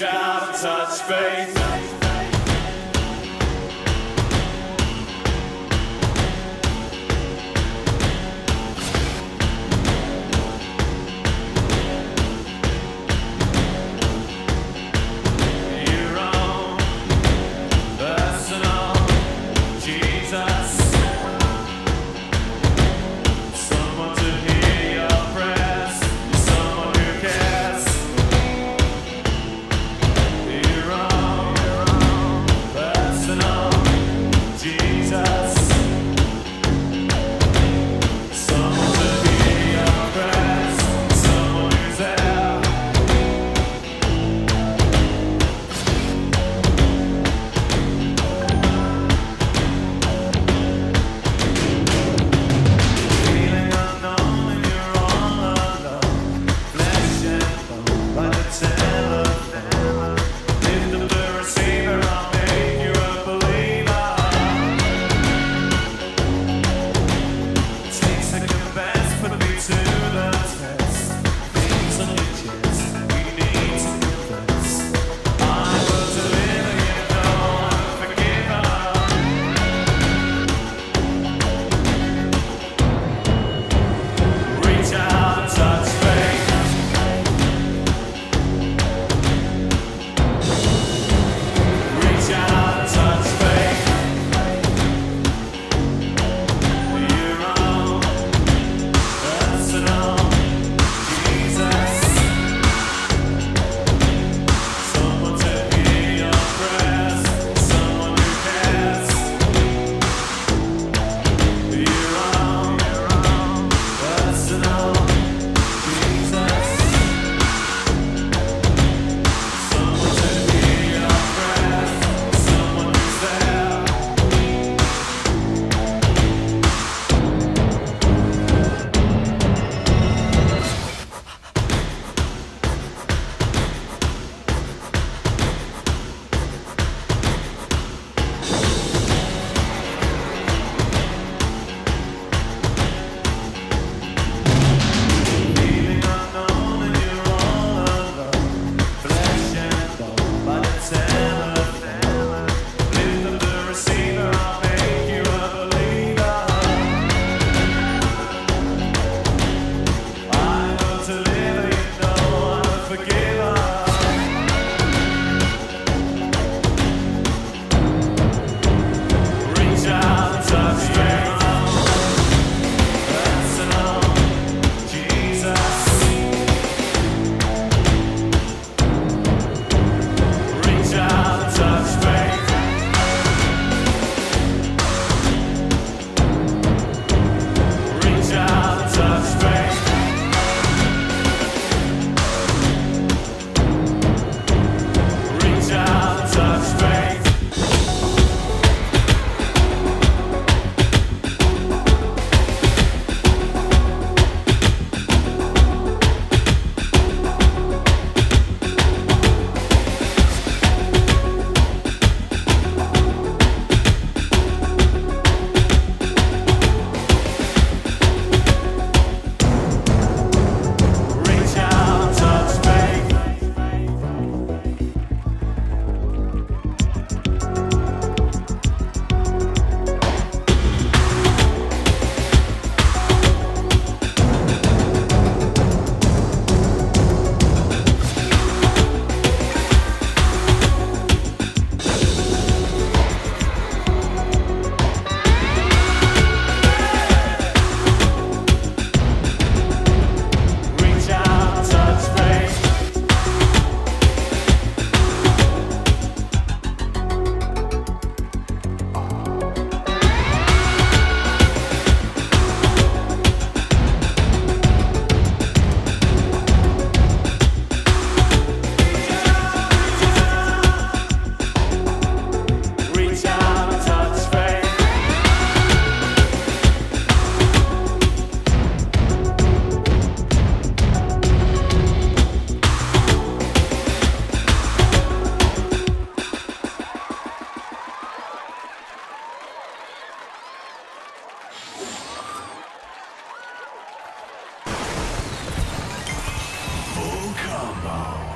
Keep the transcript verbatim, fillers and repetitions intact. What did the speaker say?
reach out, touch faith. Combo.